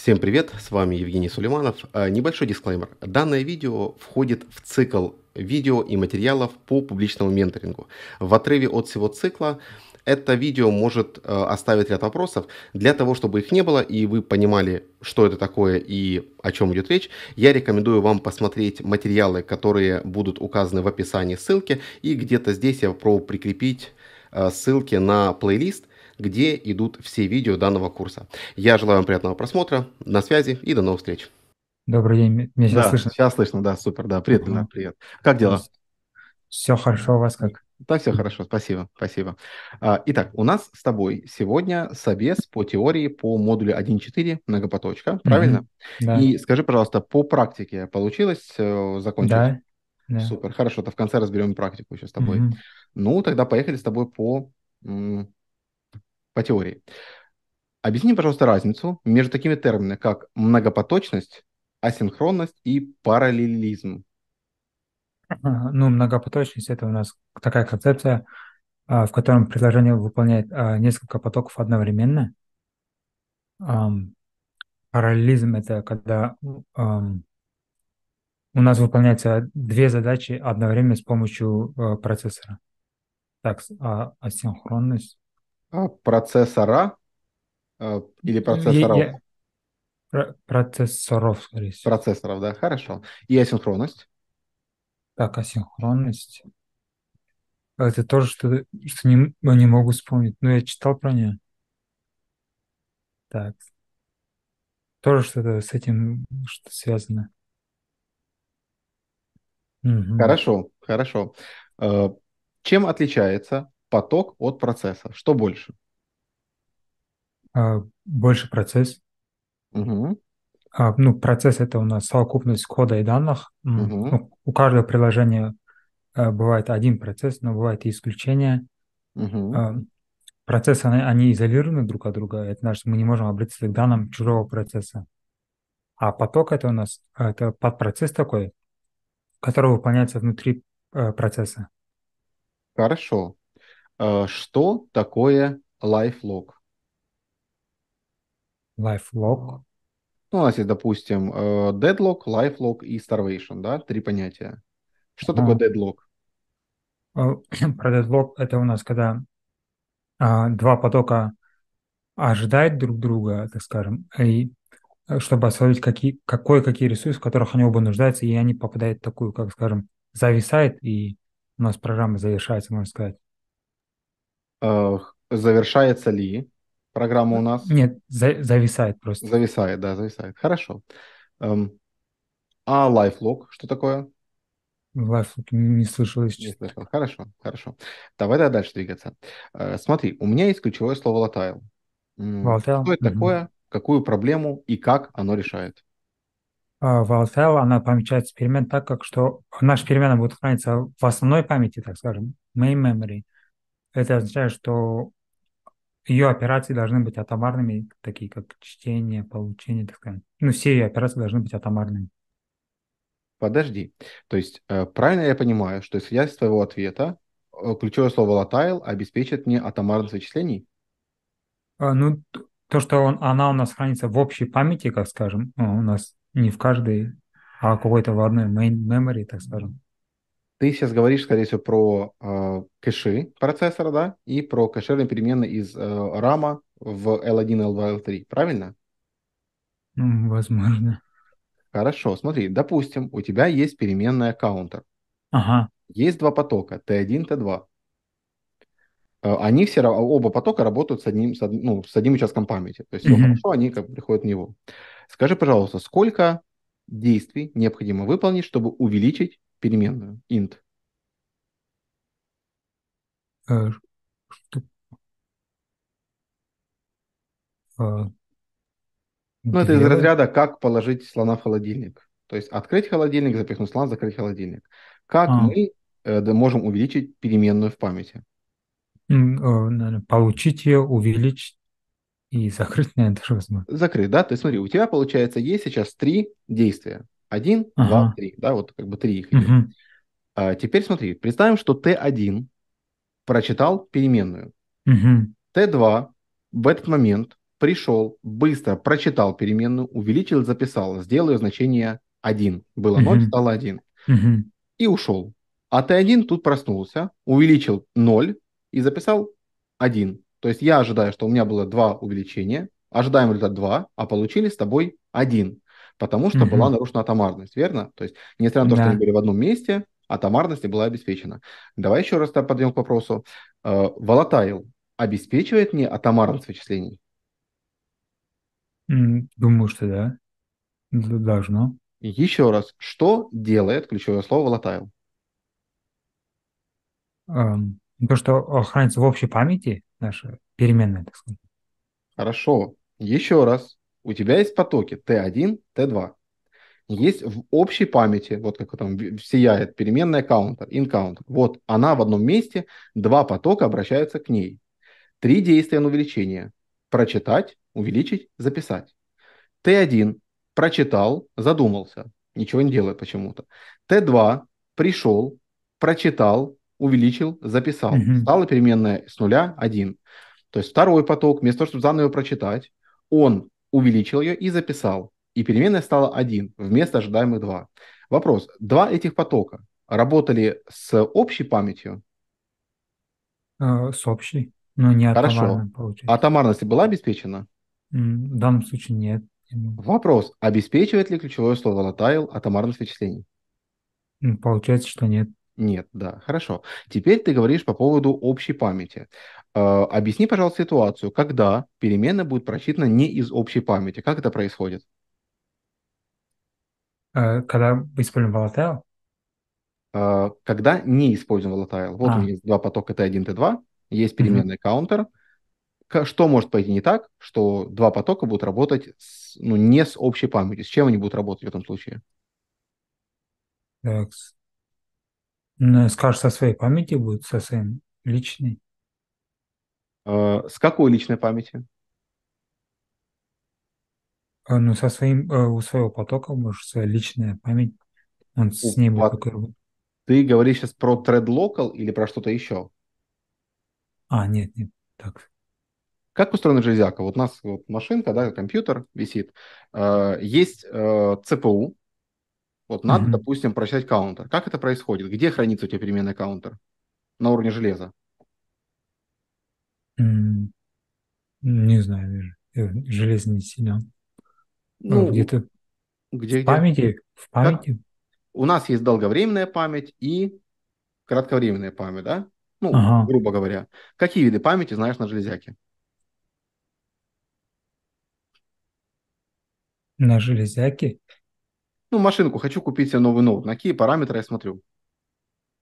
Всем привет, с вами Евгений Сулейманов. Небольшой дисклеймер. Данное видео входит в цикл видео и материалов по публичному менторингу. В отрыве от всего цикла это видео может оставить ряд вопросов. Для того, чтобы их не было и вы понимали, что это такое и о чем идет речь, я рекомендую вам посмотреть материалы, которые будут указаны в описании ссылки. И где-то здесь я попробую прикрепить ссылки на плейлист, где идут все видео данного курса. Я желаю вам приятного просмотра, на связи и до новых встреч. Добрый день, меня сейчас слышно? Сейчас слышно, да, супер, да, привет, да, привет. Как дела? Все хорошо, у вас как? Да, все хорошо, спасибо, спасибо. Итак, у нас с тобой сегодня собес по теории по модулю 1.4 многопоточка, правильно? Да. И скажи, пожалуйста, по практике получилось закончить? Да. Супер, хорошо, то в конце разберем практику еще с тобой. Ну, тогда поехали с тобой по теории. Объясни, пожалуйста, разницу между такими терминами, как многопоточность, асинхронность и параллелизм. Ну, многопоточность – это у нас такая концепция, в котором предложение выполняет несколько потоков одновременно. Параллелизм – это когда у нас выполняются две задачи одновременно с помощью процессора. Так, асинхронность. Процессора или процессоров? Процессоров, скорее всего. Процессоров, да, хорошо. И асинхронность? Так, асинхронность. Это тоже что не могу вспомнить. Но я читал про нее. Так. Тоже что-то с этим что связано. Угу. Хорошо, хорошо. Чем отличается поток от процесса? Что больше? Больше процесс. Угу. Ну, процесс – это у нас совокупность кода и данных. Угу. Ну, у каждого приложения бывает один процесс, но бывают и исключения. Угу. Процессы, они изолированы друг от друга. Это значит, мы не можем обратиться к данным чужого процесса. А поток – это у нас это подпроцесс такой, который выполняется внутри процесса. Хорошо. Что такое LifeLock? LifeLock? Ну, у нас есть, допустим, DeadLock, LifeLock и Starvation, да, три понятия. Что такое DeadLock? Про DeadLock это у нас, когда два потока ожидают друг друга, так скажем, и чтобы освободить какие ресурсы, в которых они оба нуждаются, и они попадают в такую, как скажем, зависает, и у нас программа завершается, можно сказать. Завершается ли программа у нас? Нет, зависает просто. Зависает, да, зависает. Хорошо. А LifeLock что такое? LifeLock не слышал еще. Хорошо, хорошо. Давай дальше двигаться. Смотри, у меня есть ключевое слово volatile. Volatile? Что это такое, какую проблему и как оно решает? Volatile, она помечается перемен так, как что наша перемена будет храниться в основной памяти, так скажем, main memory. Это означает, что ее операции должны быть атомарными, такие как чтение, получение, так сказать. Ну, все ее операции должны быть атомарными. Подожди. То есть, правильно я понимаю, что исходя из твоего ответа, ключевое слово volatile обеспечит мне атомарность вычислений? Ну, то, что она у нас хранится в общей памяти, как скажем, у нас не в каждой, а какой-то в одной main memory, так скажем. Ты сейчас говоришь, скорее всего, про кэши процессора, да, и про кэшерные переменные из рама в L1, L2, L3, правильно? Возможно. Хорошо, смотри, допустим, у тебя есть переменная counter. Ага. Есть два потока, T1, T2. Они все, оба потока работают с одним участком памяти, то есть все хорошо, они как бы приходят в него. Скажи, пожалуйста, сколько действий необходимо выполнить, чтобы увеличить переменную int? Ну, это из разряда «как положить слона в холодильник». То есть открыть холодильник, запихнуть слона, закрыть холодильник. Как мы можем увеличить переменную в памяти? Получить ее, увеличить и закрыть, наверное, тоже возможно. Закрыть, да? То есть смотри, у тебя, получается, есть сейчас три действия. 1, 2, 3, да, вот как бы 3 их идет. Теперь смотри, представим, что Т1 прочитал переменную. Т2 в этот момент пришел, быстро прочитал переменную, увеличил, записал, сделал ее значение 1. Было 0, стало 1. И ушел. А Т1 тут проснулся, увеличил 0 и записал 1. То есть я ожидаю, что у меня было 2 увеличения, ожидаем результат 2, а получили с тобой 1, потому что была нарушена атомарность, верно? То есть несмотря на то, что они были в одном месте, атомарность не была обеспечена. Давай еще раз подойдем к вопросу. Volatile обеспечивает мне атомарность вычислений? Думаю, что да. Должно. Еще раз. Что делает ключевое слово volatile? То, что хранится в общей памяти, наша переменная, так сказать. Хорошо. Еще раз. У тебя есть потоки T1, T2. Есть в общей памяти, вот как там сияет переменная counter, inCounter. Вот она в одном месте, 2 потока обращаются к ней. 3 действия на увеличение. Прочитать, увеличить, записать. Т1 прочитал, задумался, ничего не делает почему-то. Т2 пришел, прочитал, увеличил, записал. Стала переменная с нуля 1. То есть второй поток, вместо того, чтобы заново прочитать, он увеличил ее и записал. И переменная стала 1 вместо ожидаемых 2. Вопрос. 2 этих потока работали с общей памятью? С общей, но не атомарной. Хорошо. Атомарность была обеспечена? В данном случае нет. Вопрос. Обеспечивает ли ключевое слово volatile атомарность вычислений? Получается, что нет. Нет, да, хорошо. Теперь ты говоришь по поводу общей памяти. Объясни, пожалуйста, ситуацию, когда переменная будет прочитана не из общей памяти. Как это происходит? Когда мы используем volatile? Когда не используем volatile. Вот у меня есть 2 потока T1, T2, есть переменная counter. Что может пойти не так, что 2 потока будут работать с, ну, не с общей памятью? С чем они будут работать в этом случае? Так. Скажешь, со своей памяти будет, со своей личной. С какой личной памяти? Ну, со своим, у своего потока, может, своя личная память, он с ней будет только работать. Ты говоришь сейчас про ThreadLocal или про что-то еще? Нет, так. Как устроена железяка? Вот у нас вот машинка, да, компьютер висит. Есть ЦПУ. Вот надо, допустим, прочитать каунтер. Как это происходит? Где хранится у тебя переменная каунтер? На уровне железа? Не знаю, железо не силен. Ну, где-то где, в памяти? Где? В памяти. Как? У нас есть долговременная память и кратковременная память, да? Ну, грубо говоря. Какие виды памяти знаешь на железяке? На железяке? Ну, машинку хочу купить себе новый ноут. На какие параметры я смотрю?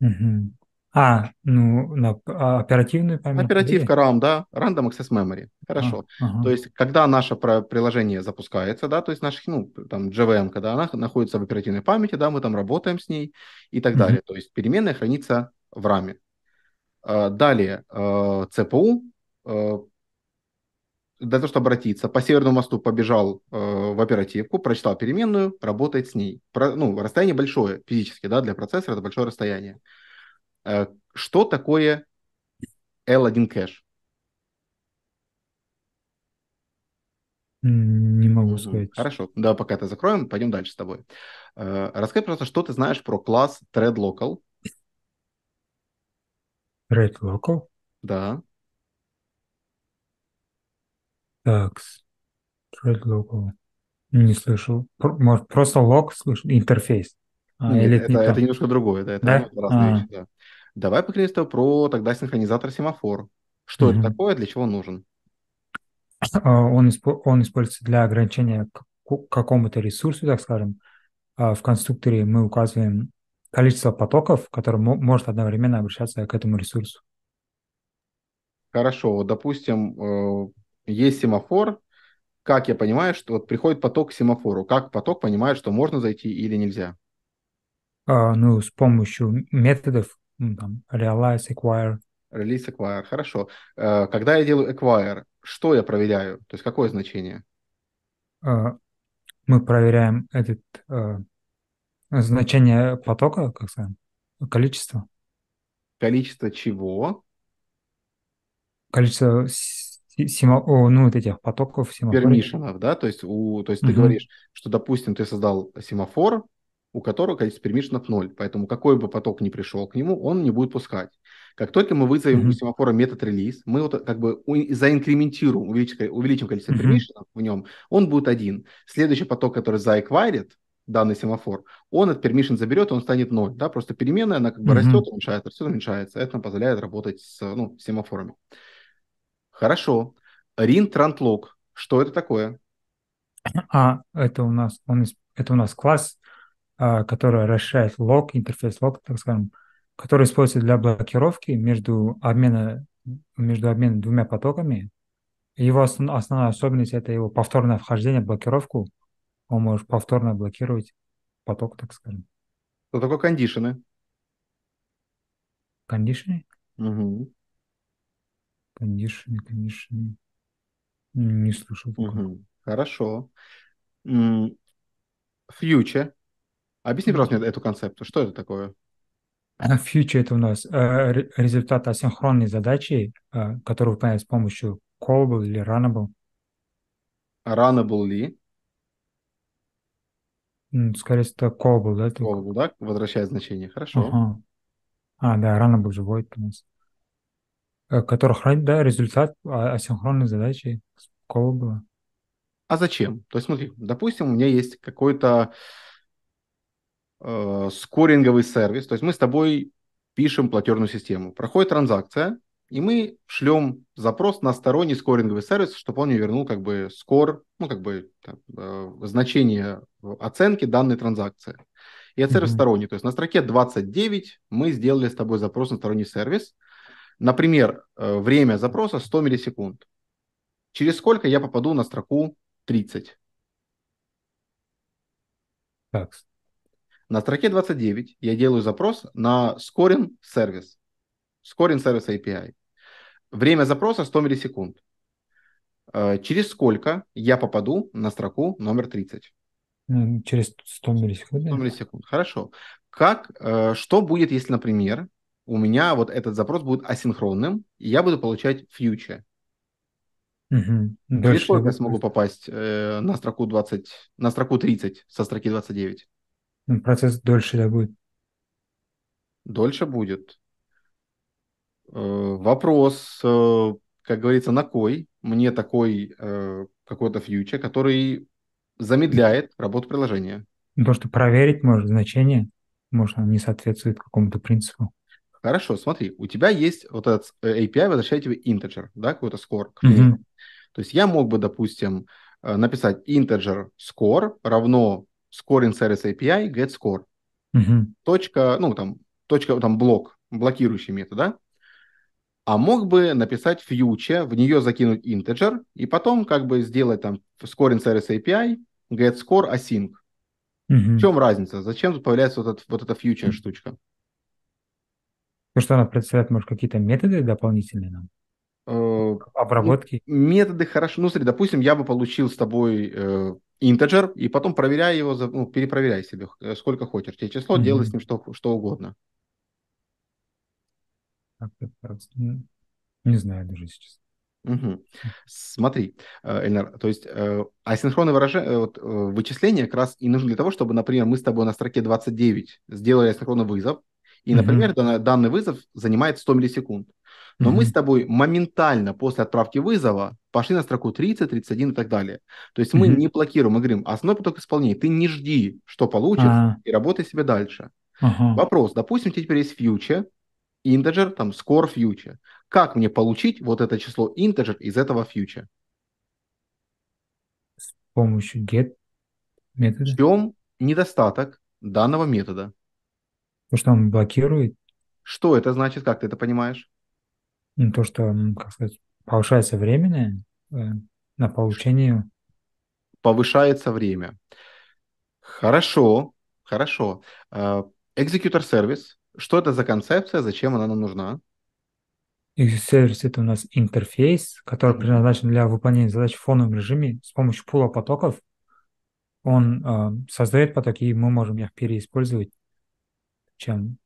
На оперативную память? Оперативка RAM, да, Random Access Memory. Хорошо. То есть, когда наше приложение запускается, да, то есть, наш, ну, там, JVM, когда она находится в оперативной памяти, да, мы там работаем с ней и так далее. То есть, переменная хранится в RAM. Далее, CPU. Для того, чтобы обратиться, по северному мосту побежал в оперативку, прочитал переменную, работает с ней. Расстояние большое физически, да, для процессора это большое расстояние. Что такое L1 кэш? Не могу сказать. Хорошо, да, пока это закроем, пойдем дальше с тобой. Расскажи, пожалуйста, что ты знаешь про класс ThreadLocal? ThreadLocal? Да. Так, ThreadLocal. Не слышал. Может, просто лог слышал? Интерфейс. Это немножко другое. Да, это разные вещи, да. Давай поговорим с тобой про тогда синхронизатор Semaphore. Что это такое, для чего он нужен? Он используется для ограничения какому-то ресурсу, так скажем. В конструкторе мы указываем количество потоков, которые может одновременно обращаться к этому ресурсу. Хорошо. Допустим, есть семафор, как я понимаю, что вот приходит поток к семафору. Как поток понимает, что можно зайти или нельзя? С помощью методов Release, acquire, хорошо. Когда я делаю acquire, что я проверяю? То есть какое значение? Мы проверяем значение потока, как сказать, количество. Количество чего? Количество этих потоков семафоров. Пермишенов, да? То есть ты говоришь, что, допустим, ты создал семафор, у которого количество пермишенов 0, поэтому какой бы поток ни пришел к нему, он не будет пускать. Как только мы вызовем у семафора метод релиз, мы вот как бы заинкрементируем, увеличим количество пермишенов в нем, он будет 1. Следующий поток, который заэквайрит данный семафор, он этот пермишен заберет, он станет 0. Да? Просто переменная, она как бы растет, уменьшается. Это нам позволяет работать с семафорами. Хорошо. ReentrantLock. Что это такое? Это у нас класс, который расширяет лог, интерфейс лог, так скажем, который используется для блокировки между обменом двумя потоками. Его основная особенность – это его повторное вхождение в блокировку. Он может повторно блокировать поток, так скажем. Что такое кондишены? Кондишены? Угу. Кондишены. Не слышал. Угу. Хорошо. Future. Объясни, пожалуйста, мне эту концепцию. Что это такое? Future – это у нас результат асинхронной задачи, которую выполняют с помощью Callable или Runnable. Runnable ли? Скорее всего, Callable, да? Callable, да? Возвращает значение. Хорошо. Ага. Да, Runnable живой у нас. Который хранит, да, результат асинхронной задачи Callable. А зачем? То есть, смотри, допустим, у меня есть какой-то скоринговый сервис, то есть мы с тобой пишем платежную систему. Проходит транзакция, и мы шлем запрос на сторонний скоринговый сервис, чтобы он мне вернул как бы скор, значение оценки данной транзакции. И сервис сторонний, то есть на строке 29 мы сделали с тобой запрос на сторонний сервис. Например, время запроса 100 миллисекунд. Через сколько я попаду на строку 30? Так. На строке 29 я делаю запрос на Scoring Service. Scoring Service API. Время запроса 100 миллисекунд. Через сколько я попаду на строку номер 30? Через 100 миллисекунд. 100 миллисекунд, хорошо. Что будет, если, например, у меня вот этот запрос будет асинхронным, и я буду получать фьючер? Через сколько я смогу попасть на строку 30 со строки 29? Процесс дольше, да, будет? Дольше будет. Вопрос, как говорится, на кой мне такой какой-то фьючер, который замедляет работу приложения? То, что проверить может значение, может, оно не соответствует какому-то принципу. Хорошо, смотри, у тебя есть вот этот API, возвращает тебе integer, да, какой-то score. То есть я мог бы, допустим, написать integer score равно Scoring Service API, get score. Блок, блокирующий метод, да? А мог бы написать future, в нее закинуть integer, и потом как бы сделать там Scoring Service API, get score, async. В чем разница? Зачем появляется вот эта future штучка? Потому что она представляет, может, какие-то методы дополнительные нам? Обработки? Методы хорошо. Смотри, допустим, я бы получил с тобой integer, и потом проверяй его, перепроверяй себе, сколько хочешь. Тебе число, делай с ним что угодно. Не знаю даже сейчас. Смотри, Эльнар, то есть асинхронное вычисление как раз и нужно для того, чтобы, например, мы с тобой на строке 29 сделали асинхронный вызов, и, например, данный вызов занимает 100 миллисекунд. Но мы с тобой моментально после отправки вызова пошли на строку 30, 31 и так далее. То есть мы не блокируем, мы говорим, основной поток исполнения, ты не жди, что получится, и работай себе дальше. Вопрос, допустим, теперь есть future, integer, там, score future. Как мне получить вот это число integer из этого future? С помощью get метода. В чем недостаток данного метода? Потому что он блокирует. Что это значит, как ты это понимаешь? То, что, как сказать, повышается время на получение. Повышается время. Хорошо. ExecutorService. Что это за концепция? Зачем она нам нужна? ExecutorService – это у нас интерфейс, который предназначен для выполнения задач в фоновом режиме с помощью пула потоков. Он создает потоки, и мы можем их переиспользовать, чем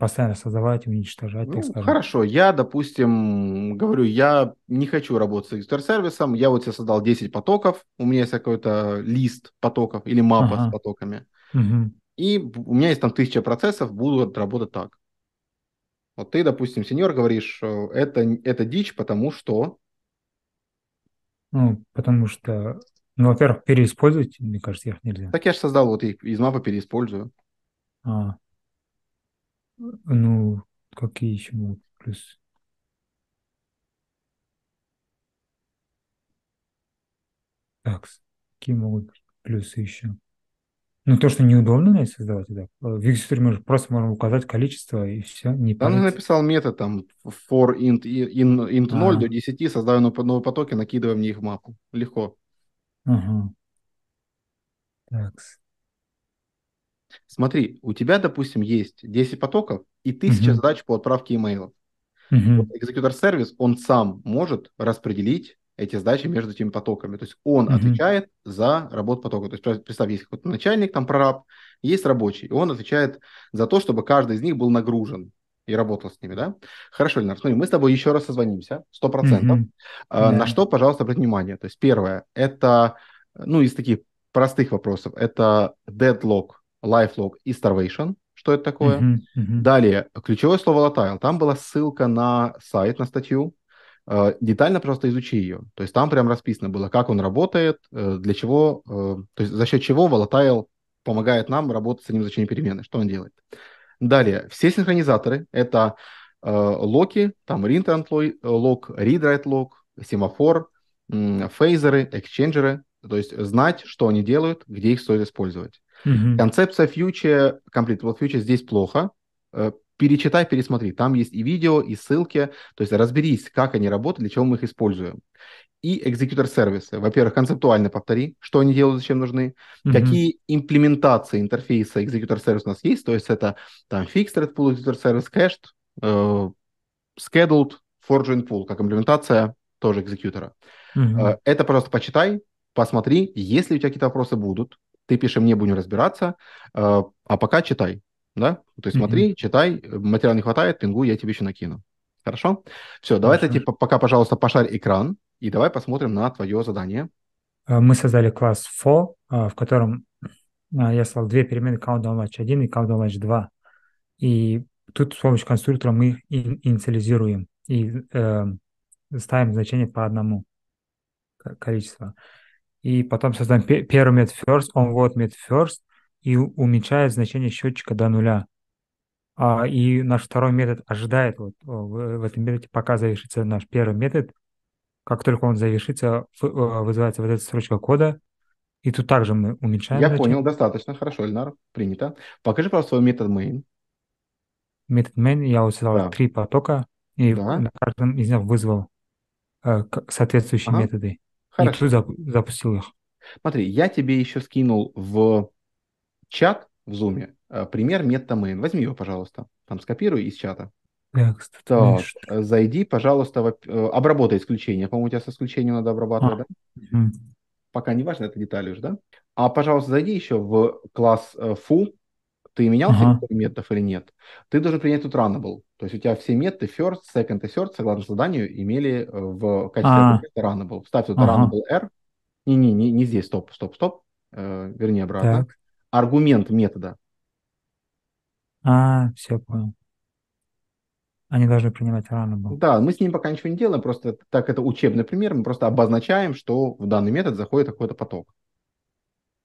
постоянно создавать, уничтожать, ну, так скажем. Хорошо, я, допустим, говорю, я не хочу работать с экзекьютор-сервисом, я вот себе создал 10 потоков, у меня есть какой-то лист потоков или мапа с потоками, и у меня есть там 1000 процессов, буду работать так. Вот ты, допустим, сеньор, говоришь, это дичь, потому что... Ну, потому что, ну, во-первых, переиспользовать, мне кажется, их нельзя. Так я же создал, вот их из мапы переиспользую. А, ну, какие еще могут плюсы? Так, какие могут быть плюсы еще? Ну, то, что неудобно, наверное, создавать, да. В экзекьюторе просто можно указать количество, и все. Не там же написал метод, там, for int 0 до 10, создаю новые потоки, накидываю мне их в мапу. Легко. Ага. Так. Смотри, у тебя, допустим, есть 10 потоков и 1000 задач по отправке имейлов. Вот экзекьютор-сервис, он сам может распределить эти задачи между этими потоками. То есть он отвечает за работу потока. То есть представь, есть какой-то начальник, там прораб, есть рабочий, и он отвечает за то, чтобы каждый из них был нагружен и работал с ними, да? Хорошо, Ленар, смотри, мы с тобой еще раз созвонимся, 100%. На что, пожалуйста, обратите внимание. То есть первое, это, ну, из таких простых вопросов, это DeadLock, LifeLock и Starvation. Что это такое? Далее, ключевое слово Volatile. Там была ссылка на сайт, на статью. Детально просто изучи ее. То есть там прям расписано было, как он работает, для чего, то есть за счет чего Volatile помогает нам работать с одним значением перемены, что он делает. Далее, все синхронизаторы – это локи, там ReentrantLock, ReadWriteLock, Semaphore, фейзеры, эксченджеры. То есть знать, что они делают, где их стоит использовать. Концепция Future, Complete World Future здесь плохо. Перечитай, пересмотри. Там есть и видео, и ссылки. То есть разберись, как они работают, для чего мы их используем. И экзекьютор-сервисы. Во-первых, концептуально повтори, что они делают, зачем нужны. Какие имплементации интерфейса экзекьютор-сервис у нас есть. То есть это там Fixed Thread Pool, экзекьютор-сервис, Cached, Scheduled, Forging Pool, как имплементация тоже экзекьютора. Это, пожалуйста, почитай, посмотри. Если у тебя какие-то вопросы будут, ты пиши мне, будем разбираться. А пока читай. Да? То есть смотри, читай, материала не хватает, пингу я тебе еще накину. Хорошо? Все, давай ты типа, пока, пожалуйста, пошарь экран, и давай посмотрим на твое задание. Мы создали класс for, в котором я создал две перемены CountDownWatch 1 и CountDownWatch 2. И тут с помощью конструктора мы их инициализируем и ставим значение по одному количеству. И потом создаем первый метод first, onWord метод first, и уменьшает значение счетчика до нуля. И наш второй метод ожидает, вот в этом методе, пока завершится наш первый метод, как только он завершится, вызывается вот эта строчка кода, и тут также мы уменьшаем. Я понял, достаточно. Хорошо, Эльнар, принято. Покажи, пожалуйста, свой метод main. Метод main, я вот создал 3 потока, и на каждом из них вызвал соответствующие методы. Хорошо. И тут запустил их. Смотри, я тебе еще скинул в чат в Zoom, пример метода main. Возьми его, пожалуйста. Там скопируй из чата. Так, зайди, пожалуйста, обработай исключение. По-моему, у тебя с исключением надо обрабатывать, да? Пока не важно, это детали уже, да? А, пожалуйста, зайди еще в класс foo. Ты менял методов или нет? Ты должен принять тут Runnable. То есть у тебя все методы first, second и third, согласно заданию, имели в качестве Runnable. Вставь тут Runnable R. Не здесь, стоп. Верни обратно. Так. Аргумент метода. Все понял. Они должны принимать Runnable. Да, мы с ним пока ничего не делаем, просто так это учебный пример, мы просто обозначаем, что в данный метод заходит какой-то поток.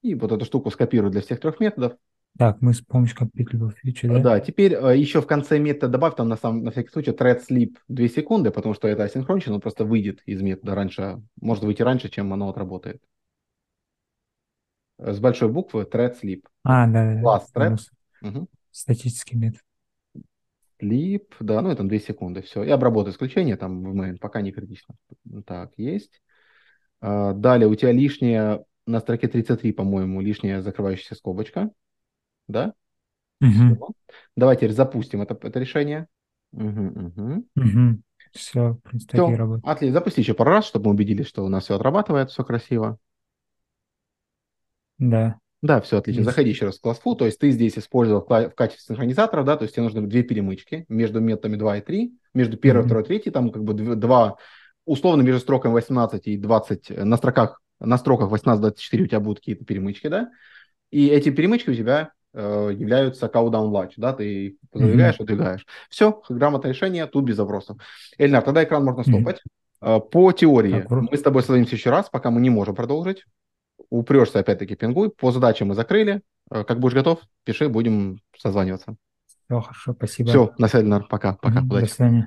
И вот эту штуку скопирую для всех 3 методов. Так, мы с помощью Completable Future, да, теперь еще в конце метода добавь там на всякий случай thread sleep 2 секунды, потому что это асинхронично, он просто выйдет из метода раньше, может выйти раньше, чем оно отработает. С большой буквы thread sleep. Класс thread. Статический метод. Sleep, да, ну и там 2 секунды, все. И обработаю исключение там в main, пока не критично. Так, есть. Далее у тебя лишняя, на строке 33, по-моему, лишняя закрывающаяся скобочка. Да? Давай теперь запустим это решение. Все, в принципе, такие работы. Отлично, запусти еще пару раз, чтобы мы убедились, что у нас все отрабатывает, все красиво. Да. Да, все отлично. Есть. Заходи еще раз в классфул. То есть ты здесь использовал в качестве синхронизатора, да, то есть тебе нужны две перемычки между методами 2 и 3, между первой, второй, третьей, там как бы два, условно между строками 18 и 20, на строках 18-24 у тебя будут какие-то перемычки, да, и эти перемычки у тебя являются CountDownWatch, да, ты задвигаешь, выдвигаешь. Все, грамотное решение, тут без вопросов. Эльнар, тогда экран можно стопать. По теории, мы с тобой садимся еще раз, пока мы не можем продолжить. Упрешься, опять-таки, пингуй. По задачам мы закрыли. Как будешь готов, пиши, будем созваниваться. Все, хорошо, спасибо. Все, на связи, Эльнар, пока. Пока. Удачи. До свидания.